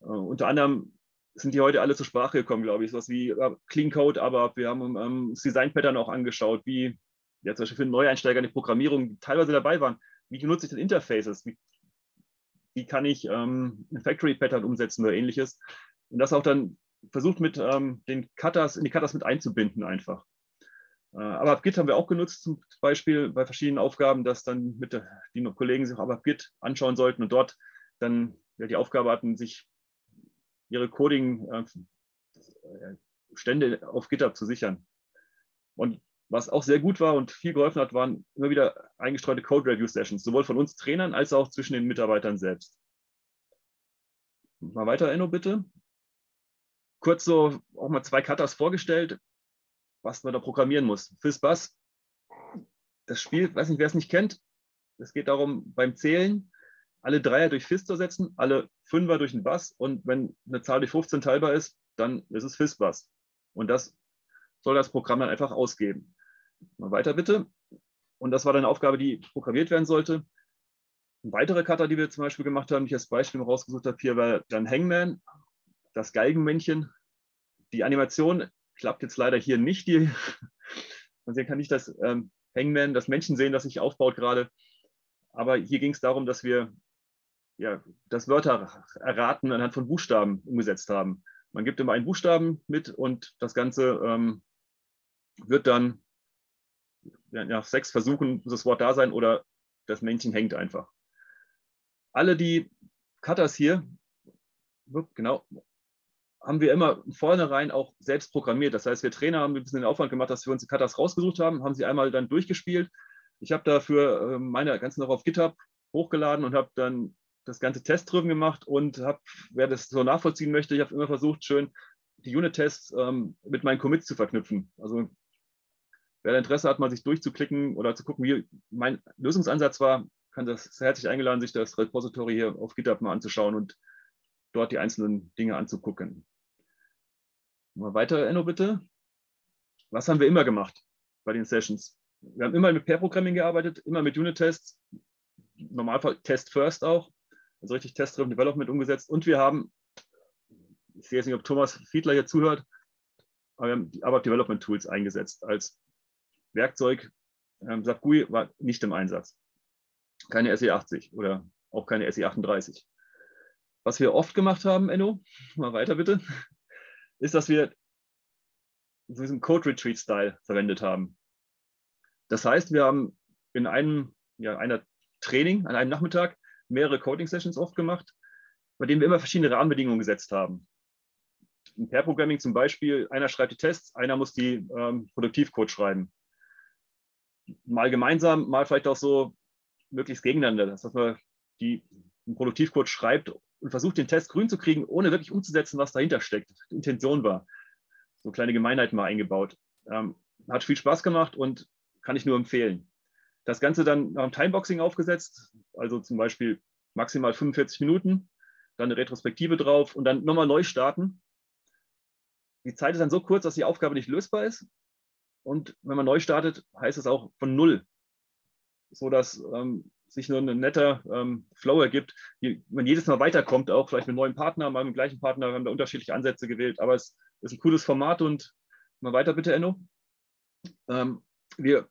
Uh, unter anderem sind die heute alle zur Sprache gekommen, glaube ich, sowas wie Clean Code, aber wir haben ähm, das Design-Pattern auch angeschaut, wie ja, zum Beispiel für Neueinsteiger eine Programmierung, die teilweise dabei waren, wie benutze ich denn Interfaces, wie, wie kann ich ähm, ein Factory-Pattern umsetzen oder ähnliches. Und das auch dann versucht mit ähm, den Katas, in die Katas mit einzubinden einfach. Äh, ABAP-Grid haben wir auch genutzt, zum Beispiel bei verschiedenen Aufgaben, dass dann mit der, die Kollegen sich auch ABAP-Grid anschauen sollten und dort dann ja, die Aufgabe hatten, sich ihre Coding-Stände auf GitHub zu sichern. Und was auch sehr gut war und viel geholfen hat, waren immer wieder eingestreute Code-Review-Sessions, sowohl von uns Trainern als auch zwischen den Mitarbeitern selbst. Mal weiter, Enno, bitte. Kurz so auch mal zwei Katas vorgestellt, was man da programmieren muss. FizzBuzz, das Spiel, weiß nicht, wer es nicht kennt, es geht darum, beim Zählen alle Dreier durch Fizz zu setzen, alle Fünfer durch einen Buzz und wenn eine Zahl durch fünfzehn teilbar ist, dann ist es FizzBuzz. Und das soll das Programm dann einfach ausgeben. Mal weiter bitte. Und das war dann eine Aufgabe, die programmiert werden sollte. Eine weitere Kata, die wir zum Beispiel gemacht haben, die ich als Beispiel rausgesucht habe, hier war dann Hangman, das Geigenmännchen. Die Animation klappt jetzt leider hier nicht. Die Man sehen kann nicht, dass ähm, Hangman, das Männchen sehen, das sich aufbaut gerade. Aber hier ging es darum, dass wir ja, das Wörter erraten anhand von Buchstaben umgesetzt haben. Man gibt immer einen Buchstaben mit und das Ganze ähm, wird dann ja, nach sechs Versuchen muss das Wort da sein oder das Männchen hängt einfach. Alle die Katas hier, genau, haben wir immer vornherein auch selbst programmiert. Das heißt, wir Trainer haben ein bisschen den Aufwand gemacht, dass wir uns die Katas rausgesucht haben, haben sie einmal dann durchgespielt. Ich habe dafür meine ganzen noch auf GitHub hochgeladen und habe dann das ganze Test drüben gemacht und habe, wer das so nachvollziehen möchte, ich habe immer versucht, schön die Unit Tests ähm, mit meinen Commits zu verknüpfen. Also wer Interesse hat, mal sich durchzuklicken oder zu gucken, wie mein Lösungsansatz war, kann das herzlich eingeladen, sich das Repository hier auf GitHub mal anzuschauen und dort die einzelnen Dinge anzugucken. Mal weiter, Enno, bitte. Was haben wir immer gemacht bei den Sessions? Wir haben immer mit Pair-Programming gearbeitet, immer mit Unit Tests, im Normalfall Test First auch. Also richtig Test-Driven Development umgesetzt. Und wir haben, ich sehe jetzt nicht, ob Thomas Fiedler hier zuhört, aber wir haben die ABAP Development Tools eingesetzt als Werkzeug. Ähm, S A P G U I war nicht im Einsatz. Keine S E achtzig oder auch keine S E achtunddreißig. Was wir oft gemacht haben, Enno, mal weiter bitte, ist, dass wir so diesen Code-Retreat-Style verwendet haben. Das heißt, wir haben in einem ja, einer Training, an einem Nachmittag, mehrere Coding-Sessions oft gemacht, bei denen wir immer verschiedene Rahmenbedingungen gesetzt haben. Im Pair-Programming zum Beispiel, einer schreibt die Tests, einer muss die ähm, Produktivcode schreiben. Mal gemeinsam, mal vielleicht auch so möglichst gegeneinander, dass man die einen Produktivcode schreibt und versucht, den Test grün zu kriegen, ohne wirklich umzusetzen, was dahinter steckt, die Intention war. So kleine Gemeinheiten mal eingebaut. Ähm, hat viel Spaß gemacht und kann ich nur empfehlen. Das Ganze dann nach dem Timeboxing aufgesetzt, also zum Beispiel maximal fünfundvierzig Minuten, dann eine Retrospektive drauf und dann nochmal neu starten. Die Zeit ist dann so kurz, dass die Aufgabe nicht lösbar ist. Und wenn man neu startet, heißt es auch von Null, sodass ähm, sich nur ein netter ähm, Flow ergibt. Man jedes Mal weiterkommt, auch vielleicht mit neuem Partner, mal mit dem gleichen Partner, wir haben da unterschiedliche Ansätze gewählt. Aber es ist ein cooles Format und mal weiter bitte, Enno. Ähm, wir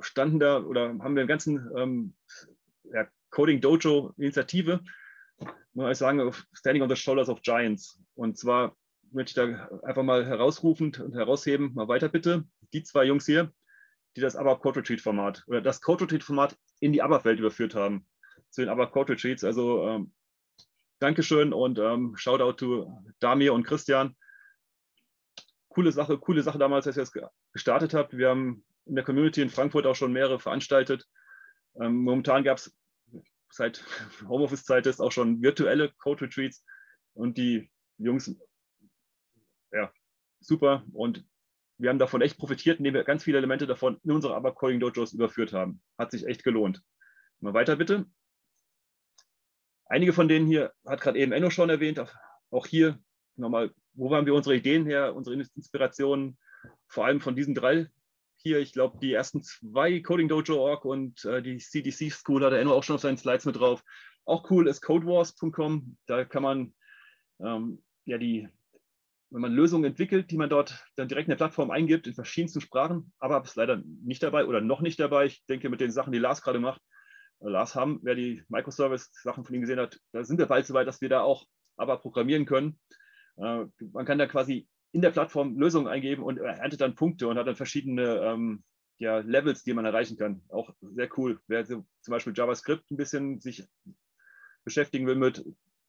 standen da oder haben wir im ganzen ähm, ja, Coding Dojo Initiative, muss ich sagen, Standing on the Shoulders of Giants. Und zwar möchte ich da einfach mal herausrufend und herausheben, mal weiter bitte, die zwei Jungs hier, die das ABAP Code Retreat Format oder das Code Retreat Format in die ABAP Welt überführt haben, zu den ABAP Code Retreats. Also ähm, Dankeschön und ähm, Shoutout to Damir und Christian. Coole Sache, coole Sache damals, als ihr das gestartet habt. Wir haben in der Community in Frankfurt auch schon mehrere veranstaltet. Ähm, momentan gab es seit Homeoffice-Zeit ist auch schon virtuelle Code-Retreats und die Jungs, ja, super. Und wir haben davon echt profitiert, indem wir ganz viele Elemente davon in unsere ABAP Coding Dojos überführt haben. Hat sich echt gelohnt. Mal weiter bitte. Einige von denen hier hat gerade eben Enno schon erwähnt, auch hier nochmal, wo haben wir unsere Ideen her, unsere Inspirationen, vor allem von diesen drei hier, ich glaube die ersten zwei, Coding Dojo Org und äh, die C D C School, hat der Enno auch schon auf seinen Slides mit drauf. Auch cool ist codewars punkt com, da kann man ähm, ja die, wenn man Lösungen entwickelt, die man dort dann direkt in der Plattform eingibt, in verschiedensten Sprachen, aber ist leider nicht dabei oder noch nicht dabei. Ich denke, mit den Sachen, die Lars gerade macht, Lars Hamm, wer die Microservice-Sachen von ihm gesehen hat, da sind wir bald so weit, dass wir da auch aber programmieren können. Äh, man kann da quasi in der Plattform Lösungen eingeben und erntet dann Punkte und hat dann verschiedene ähm, ja, Levels, die man erreichen kann. Auch sehr cool. Wer so zum Beispiel JavaScript ein bisschen sich beschäftigen will mit,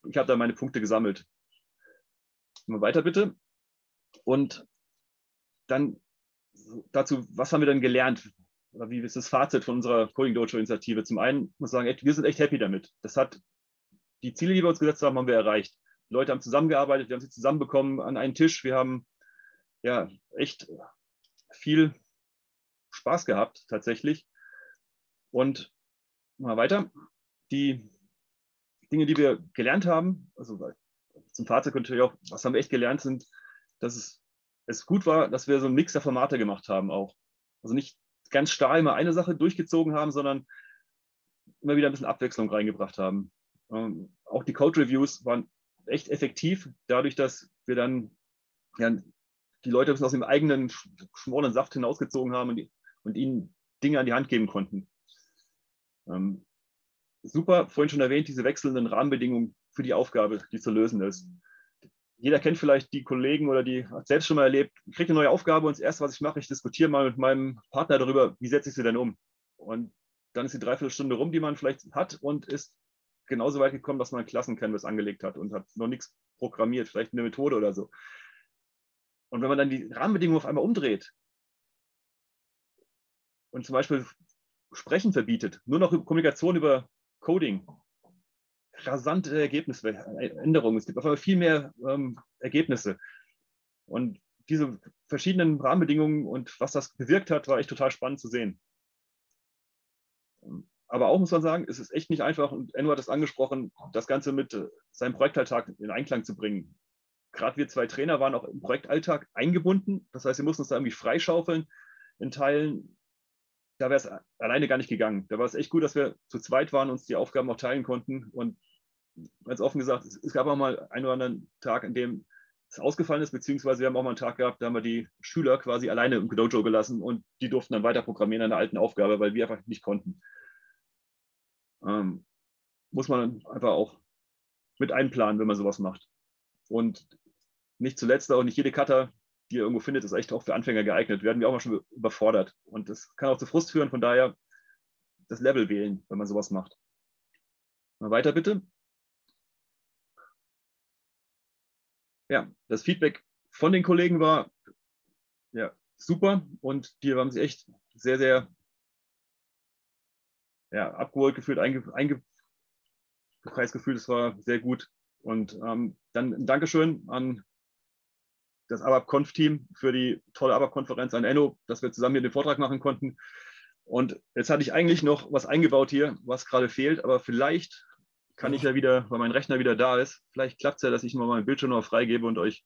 ich habe da meine Punkte gesammelt. Mal weiter bitte. Und dann dazu, was haben wir denn gelernt? Oder wie ist das Fazit von unserer Coding Dojo Initiative? Zum einen muss ich sagen, echt, wir sind echt happy damit. Das hat die Ziele, die wir uns gesetzt haben, haben wir erreicht. Die Leute haben zusammengearbeitet, wir haben sie zusammenbekommen an einen Tisch. Wir haben ja echt viel Spaß gehabt tatsächlich. Und mal weiter. Die Dinge, die wir gelernt haben, also zum Fazit könnte ich auch, was haben wir echt gelernt, sind, dass es, es gut war, dass wir so einen Mix der Formate gemacht haben auch. Also nicht ganz starr immer eine Sache durchgezogen haben, sondern immer wieder ein bisschen Abwechslung reingebracht haben. Ähm, auch die Code-Reviews waren echt effektiv, dadurch, dass wir dann ja, die Leute aus dem eigenen schmoren Saft hinausgezogen haben und, und ihnen Dinge an die Hand geben konnten. Ähm, super, vorhin schon erwähnt, diese wechselnden Rahmenbedingungen für die Aufgabe, die zu lösen ist. Jeder kennt vielleicht die Kollegen oder die hat selbst schon mal erlebt, ich kriege eine neue Aufgabe und das Erste, was ich mache, ich diskutiere mal mit meinem Partner darüber, wie setze ich sie denn um. Und dann ist die Dreiviertelstunde rum, die man vielleicht hat und ist genauso weit gekommen, dass man Klassencanvas angelegt hat und hat noch nichts programmiert, vielleicht eine Methode oder so. Und wenn man dann die Rahmenbedingungen auf einmal umdreht und zum Beispiel Sprechen verbietet, nur noch Kommunikation über Coding, rasante Ergebnisänderungen. Es gibt auf einmal viel mehr ähm, Ergebnisse. Und diese verschiedenen Rahmenbedingungen und was das bewirkt hat, war echt total spannend zu sehen. Aber auch muss man sagen, es ist echt nicht einfach, und Enno hat es angesprochen, das Ganze mit seinem Projektalltag in Einklang zu bringen. Gerade wir zwei Trainer waren auch im Projektalltag eingebunden. Das heißt, wir mussten uns da irgendwie freischaufeln in Teilen. Da wäre es alleine gar nicht gegangen. Da war es echt gut, dass wir zu zweit waren und uns die Aufgaben auch teilen konnten. Und ganz offen gesagt, es gab auch mal einen oder anderen Tag, an dem es ausgefallen ist, beziehungsweise wir haben auch mal einen Tag gehabt, da haben wir die Schüler quasi alleine im Dojo gelassen und die durften dann weiter programmieren an der alten Aufgabe, weil wir einfach nicht konnten. Ähm, muss man einfach auch mit einplanen, wenn man sowas macht. Und nicht zuletzt auch nicht jede Cutter, die ihr irgendwo findet, ist echt auch für Anfänger geeignet. Werden wir auch mal schon überfordert. Und das kann auch zu Frust führen, von daher das Level wählen, wenn man sowas macht. Mal weiter bitte. Ja, das Feedback von den Kollegen war ja super und die haben sich echt sehr, sehr ja, abgeholt gefühlt, eingepreist gefühlt. Es war sehr gut. Und ähm, dann ein Dankeschön an das ABAP-Conf-Team für die tolle ABAP-Konferenz an Enno, dass wir zusammen hier den Vortrag machen konnten. Und jetzt hatte ich eigentlich noch was eingebaut hier, was gerade fehlt, aber vielleicht kann ich ja wieder, weil mein Rechner wieder da ist, vielleicht klappt es ja, dass ich mal meinen Bildschirm noch freigebe und euch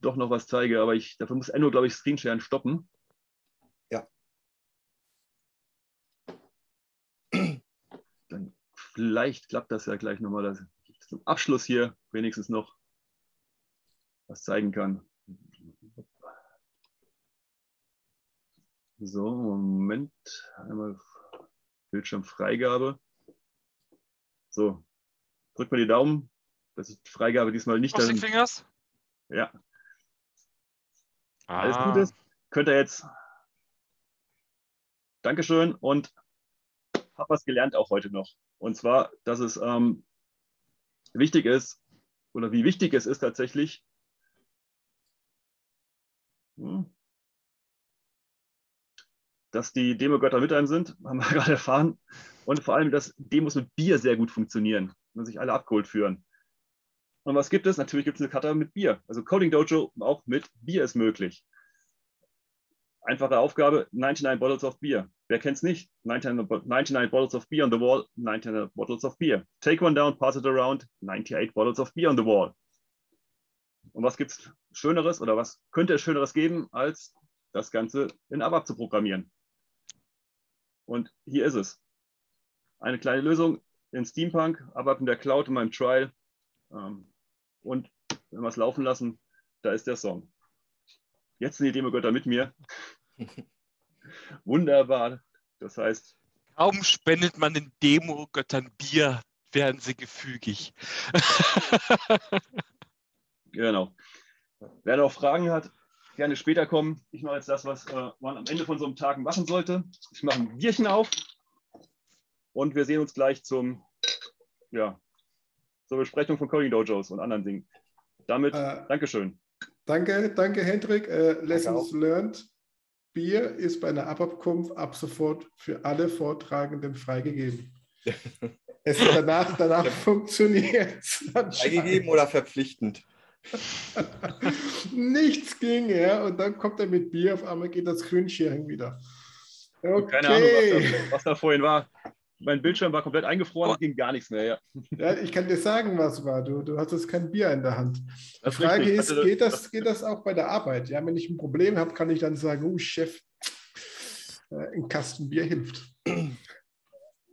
doch noch was zeige. Aber ich, dafür muss Enno, glaube ich, Screensharen stoppen. Ja. Dann vielleicht klappt das ja gleich nochmal, dass ich zum Abschluss hier wenigstens noch was zeigen kann. So, Moment, einmal Bildschirmfreigabe. So, drückt mal die Daumen, dass ich die Freigabe diesmal nicht... Crossing Fingers? Ja. Ah. Alles Gute. Könnt ihr jetzt... Dankeschön und hab was gelernt auch heute noch. Und zwar, dass es ähm, wichtig ist, oder wie wichtig es ist tatsächlich... Hm. Dass die Demo-Götter mit einem sind, haben wir gerade erfahren. Und vor allem, dass Demos mit Bier sehr gut funktionieren und sich alle abgeholt führen. Und was gibt es? Natürlich gibt es eine Kata mit Bier. Also Coding Dojo auch mit Bier ist möglich. Einfache Aufgabe, ninety-nine Bottles of Bier. Wer kennt's nicht? ninety-nine Bottles of Beer on the wall, ninety-nine Bottles of Beer. Take one down, pass it around, ninety-eight Bottles of Beer on the wall. Und was gibt's Schöneres oder was könnte es Schöneres geben, als das Ganze in ABAP zu programmieren? Und hier ist es. Eine kleine Lösung in Steampunk, ABAP in der Cloud in meinem Trial. Und wenn wir es laufen lassen, da ist der Song. Jetzt sind die Demogötter mit mir. Wunderbar. Das heißt... Kaum spendet man den Demogöttern Bier, werden sie gefügig. Genau. Wer noch Fragen hat, gerne später kommen. Ich mache jetzt das, was äh, man am Ende von so einem Tag machen sollte. Ich mache ein Bierchen auf und wir sehen uns gleich zum, ja, zur Besprechung von Coding Dojos und anderen Dingen. Damit, äh, Dankeschön. Danke, danke Hendrik. Äh, Lessons danke learned. Bier ist bei einer ABAP-Conf ab sofort für alle Vortragenden freigegeben. es danach danach funktioniert es. Freigegeben oder verpflichtend? Nichts ging, ja, und dann kommt er mit Bier, auf einmal geht das Grünschiering wieder. Okay. Keine Ahnung, was da, was da vorhin war. Mein Bildschirm war komplett eingefroren, ging gar nichts mehr. Ja. Ja, ich kann dir sagen, was war. Du, du hattest kein Bier in der Hand. Die Frage richtig. ist, geht das, geht das auch bei der Arbeit? Ja, wenn ich ein Problem habe, kann ich dann sagen, oh Chef, ein Kasten Bier hilft.